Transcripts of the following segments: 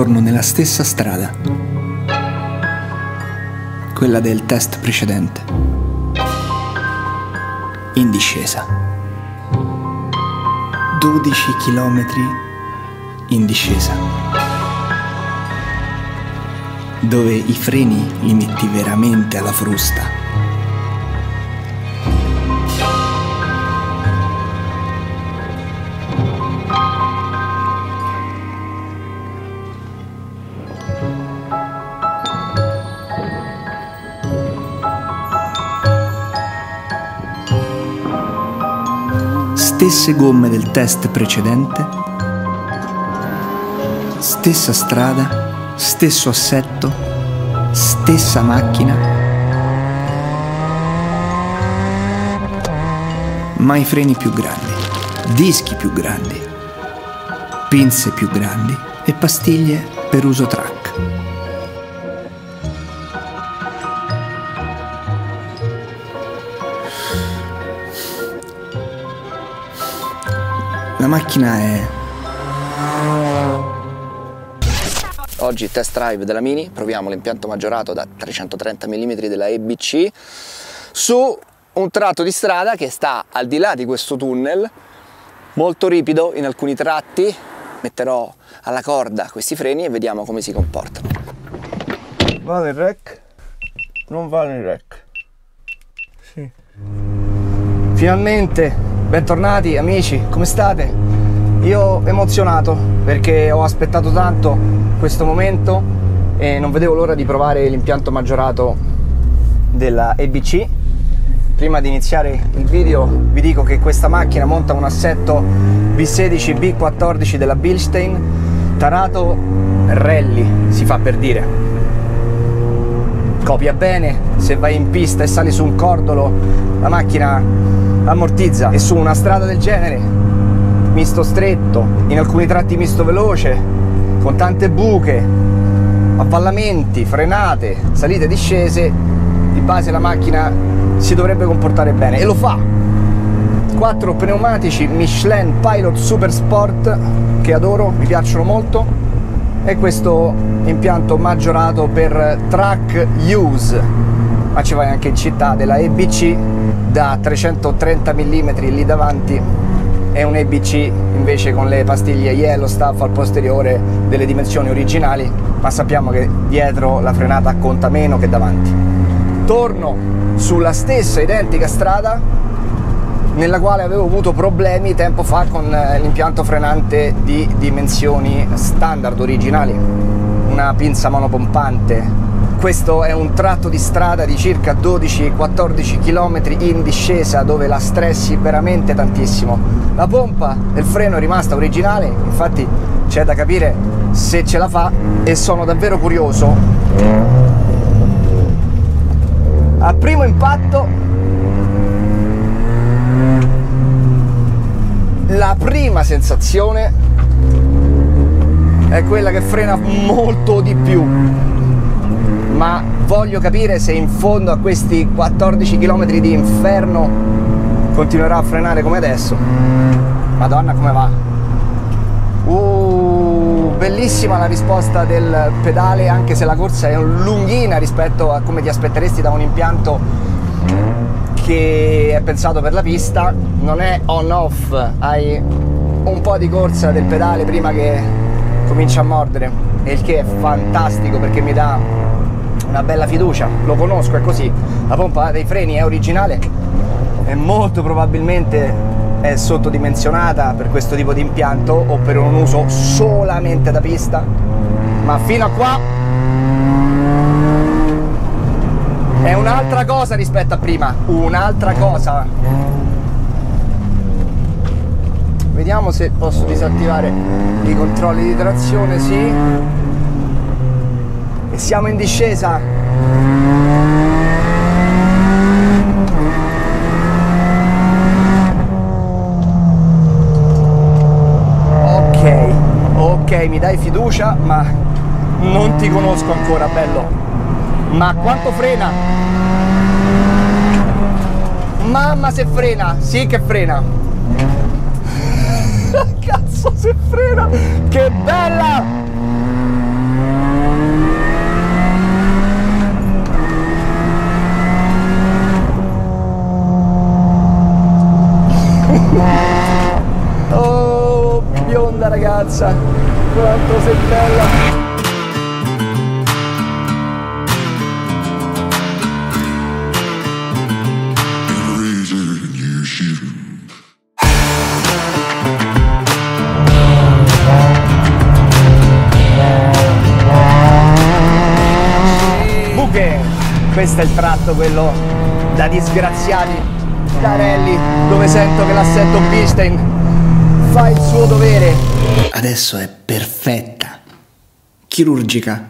torno nella stessa strada, quella del test precedente, in discesa. 12 chilometri in discesa, dove i freni li metti veramente alla frusta. Stesse gomme del test precedente, stessa strada, stesso assetto, stessa macchina. Ma i freni più grandi, dischi più grandi, pinze più grandi e pastiglie per uso track. La macchina è... Oggi test drive della Mini, proviamo l'impianto maggiorato da 330 mm della EBC su un tratto di strada che sta al di là di questo tunnel, molto ripido in alcuni tratti. Metterò alla corda questi freni e vediamo come si comportano. Vado in rec, non vado in rec. Sì. Finalmente! Bentornati amici, come state? Io emozionato perché ho aspettato tanto questo momento e non vedevo l'ora di provare l'impianto maggiorato della EBC. Prima di iniziare il video vi dico che questa macchina monta un assetto B16-B14 della Bilstein, tarato rally, si fa per dire. Copia bene, se vai in pista e sali su un cordolo la macchina ammortizza, e su una strada del genere, misto stretto, in alcuni tratti misto veloce, con tante buche, avvallamenti, frenate, salite e discese, di base la macchina si dovrebbe comportare bene e lo fa. 4 pneumatici Michelin Pilot Super Sport che adoro, mi piacciono molto, e questo impianto maggiorato per track use, ma ci vai anche in città, della EBC da 330 mm lì davanti, e un EBC invece con le pastiglie Yellowstuff al posteriore delle dimensioni originali, ma sappiamo che dietro la frenata conta meno che davanti. Torno sulla stessa identica strada nella quale avevo avuto problemi tempo fa con l'impianto frenante di dimensioni standard originali, una pinza monopompante. Questo è un tratto di strada di circa 12-14 km in discesa dove la stressi veramente tantissimo. La pompa del freno è rimasta originale, infatti c'è da capire se ce la fa, e sono davvero curioso. A primo impatto, la prima sensazione è quella che frena molto di più. Ma voglio capire se in fondo a questi 14 km di inferno continuerà a frenare come adesso. Madonna, come va! Bellissima la risposta del pedale, anche se la corsa è lunghina rispetto a come ti aspetteresti da un impianto che è pensato per la pista. Non è on-off, hai un po' di corsa del pedale prima che comincia a mordere, e il che è fantastico perché mi dà una bella fiducia. Lo conosco, è così. La pompa dei freni è originale e molto probabilmente è sottodimensionata per questo tipo di impianto o per un uso solamente da pista, ma fino a qua è un'altra cosa rispetto a prima, un'altra cosa. Vediamo se posso disattivare i controlli di trazione. Sì. Siamo in discesa. Ok, mi dai fiducia, ma non ti conosco ancora, bello. Ma quanto frena? Mamma se frena, sì che frena. Cazzo se frena, che bella! Mazza, quanto sei bella! Questo è il tratto, quello da disgraziati Carelli, dove sento che l'assetto Bilstein fa il suo dovere. Adesso è perfetta, chirurgica.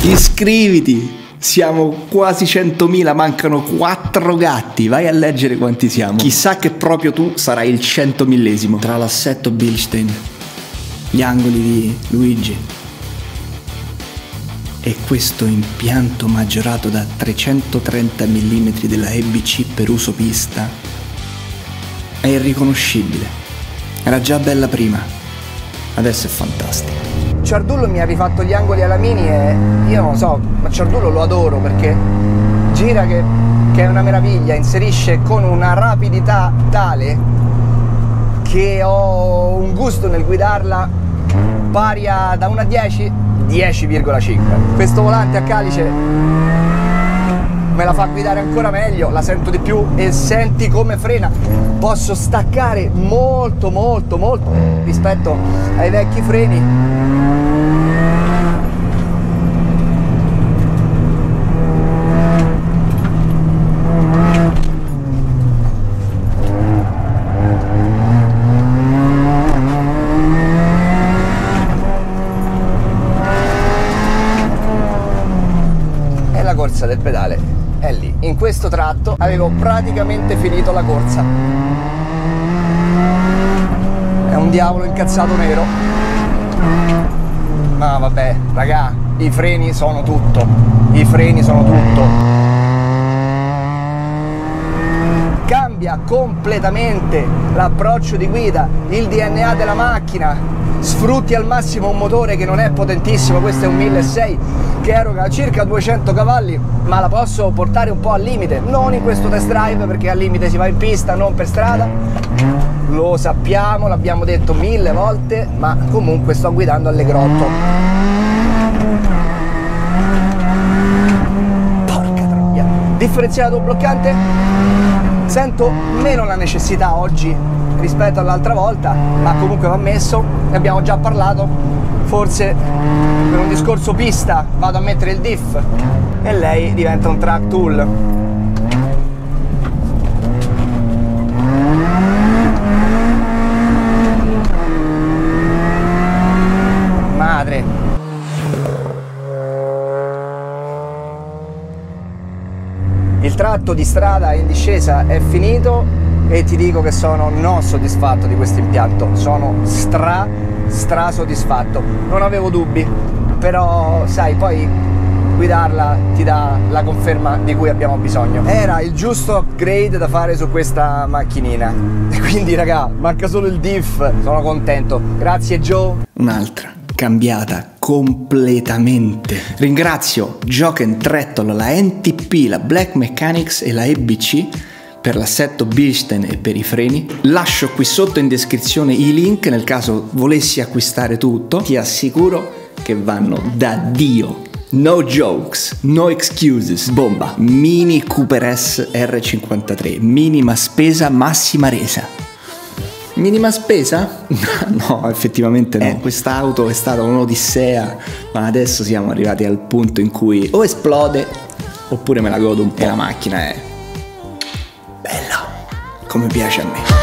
Iscriviti, siamo quasi 100.000, mancano 4 gatti, vai a leggere quanti siamo. Chissà che proprio tu sarai il 100.000esimo. Tra l'assetto Bilstein, gli angoli di Luigi e questo impianto maggiorato da 330 mm della EBC per uso pista è irriconoscibile. Era già bella prima, adesso è fantastica. Ciardullo mi ha rifatto gli angoli alla Mini e io non lo so, ma Ciardullo lo adoro perché gira che è una meraviglia, inserisce con una rapidità tale che ho un gusto nel guidarla pari a da 1 a 10. 10,5. Questo volante a calice me la fa guidare ancora meglio, la sento di più e senti come frena. Posso staccare molto molto molto rispetto ai vecchi freni. Del pedale è lì. In questo tratto avevo praticamente finito la corsa. È un diavolo incazzato nero, ma vabbè raga, i freni sono tutto, i freni sono tutto. Cambia completamente l'approccio di guida, il DNA della macchina, sfrutti al massimo un motore che non è potentissimo, questo è un 1600 che eroga circa 200 cavalli, ma la posso portare un po' al limite, non in questo test drive perché al limite si va in pista, non per strada, lo sappiamo, l'abbiamo detto 1000 volte, ma comunque sto guidando alle grotto. Porca troia! Differenziato bloccante, sento meno la necessità oggi rispetto all'altra volta, ma comunque va messo, ne abbiamo già parlato. Forse per un discorso pista vado a mettere il diff e lei diventa un track tool. Madre. Il tratto di strada in discesa è finito e ti dico che sono non soddisfatto di questo impianto, sono stra soddisfatto, non avevo dubbi, però sai, poi guidarla ti dà la conferma di cui abbiamo bisogno. Era il giusto upgrade da fare su questa macchinina e quindi raga, manca solo il diff, sono contento, grazie Joe. Un'altra cambiata completamente. Ringrazio Joken Tretton, la NTP, la Black Mechanics e la EBC per l'assetto Bilstein e per i freni. Lascio qui sotto in descrizione i link nel caso volessi acquistare tutto. Ti assicuro che vanno da Dio. No jokes, no excuses. Bomba. Mini Cooper S R53. Minima spesa, massima resa. Minima spesa? No, effettivamente no. Quest'auto è stata un'odissea, ma adesso siamo arrivati al punto in cui o esplode oppure me la godo un po'. E la macchina è... come piace a me.